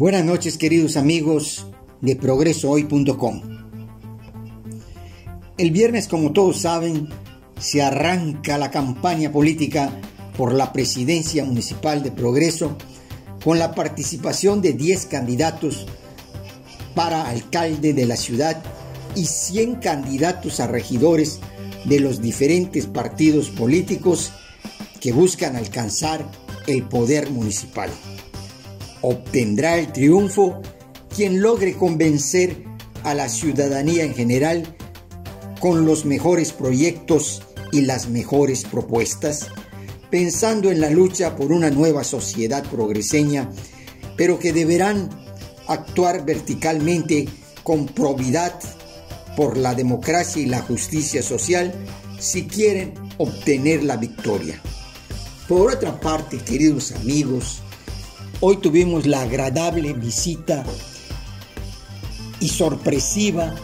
Buenas noches, queridos amigos de ProgresoHoy.com. El viernes, como todos saben, se arranca la campaña política por la presidencia municipal de Progreso con la participación de 10 candidatos para alcalde de la ciudad y 100 candidatos a regidores de los diferentes partidos políticos que buscan alcanzar el poder municipal. Obtendrá el triunfo quien logre convencer a la ciudadanía en general con los mejores proyectos y las mejores propuestas, pensando en la lucha por una nueva sociedad progreseña, pero que deberán actuar verticalmente con probidad por la democracia y la justicia social si quieren obtener la victoria. Por otra parte, queridos amigos, hoy tuvimos la agradable visita y sorpresiva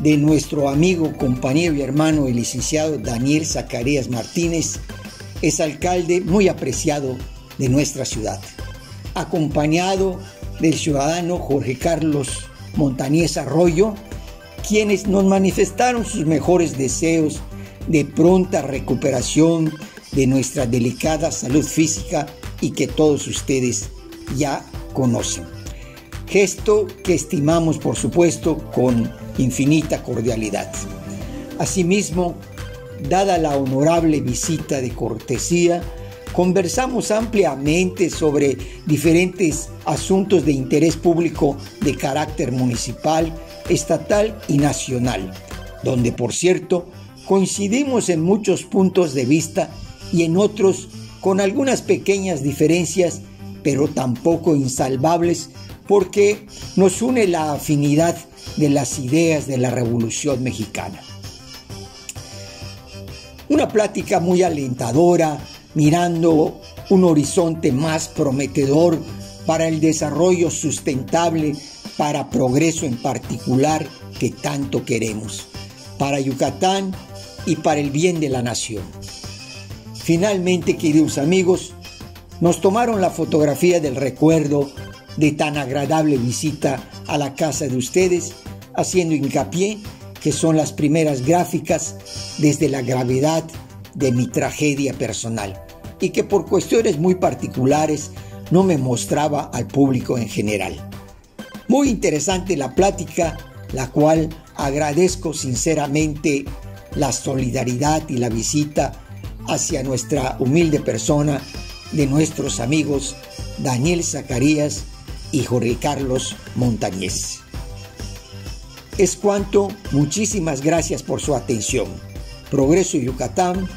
de nuestro amigo, compañero y hermano, el licenciado Daniel Zacarías Martínez, es alcalde muy apreciado de nuestra ciudad, acompañado del ciudadano Jorge Carlos Montañez Arroyo, quienes nos manifestaron sus mejores deseos de pronta recuperación de nuestra delicada salud física y que todos ustedes ya conocen. Gesto que estimamos, por supuesto, con infinita cordialidad. Asimismo, dada la honorable visita de cortesía, conversamos ampliamente sobre diferentes asuntos de interés público de carácter municipal, estatal y nacional, donde, por cierto, coincidimos en muchos puntos de vista y en otros con algunas pequeñas diferencias, pero tampoco insalvables, porque nos une la afinidad de las ideas de la Revolución Mexicana. Una plática muy alentadora, mirando un horizonte más prometedor para el desarrollo sustentable, para Progreso en particular, que tanto queremos, para Yucatán y para el bien de la nación. Finalmente, queridos amigos, nos tomaron la fotografía del recuerdo de tan agradable visita a la casa de ustedes, haciendo hincapié que son las primeras gráficas desde la gravedad de mi tragedia personal y que por cuestiones muy particulares no me mostraba al público en general. Muy interesante la plática, la cual agradezco sinceramente la solidaridad y la visita hacia nuestra humilde persona de nuestros amigos Daniel Zacarías y Jorge Carlos Montañez. Es cuanto, muchísimas gracias por su atención. Progreso Yucatán,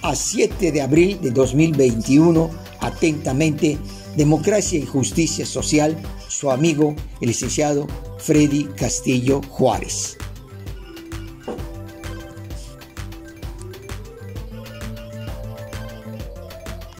a 7 de abril de 2021, atentamente, Democracia y Justicia Social, su amigo, el licenciado Freddy Castillo Juárez.